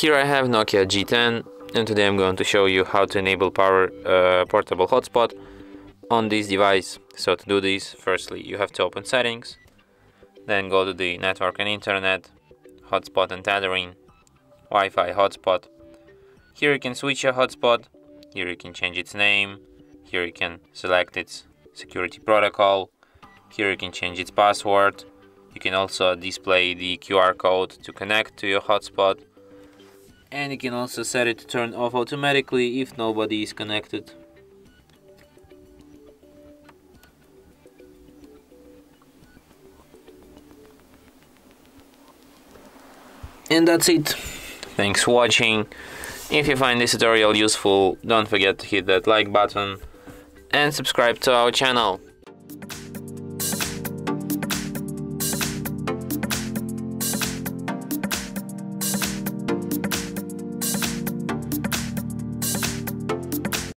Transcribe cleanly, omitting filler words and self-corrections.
Here I have Nokia G10, and today I'm going to show you how to enable power portable hotspot on this device. So to do this, firstly you have to open settings, then go to the network and internet, hotspot and tethering, Wi-Fi hotspot. Here you can switch your hotspot, here you can change its name, here you can select its security protocol, here you can change its password. You can also display the QR code to connect to your hotspot, and you can also set it to turn off automatically if nobody is connected. And that's it. Thanks for watching. If you find this tutorial useful, don't forget to hit that like button and subscribe to our channel.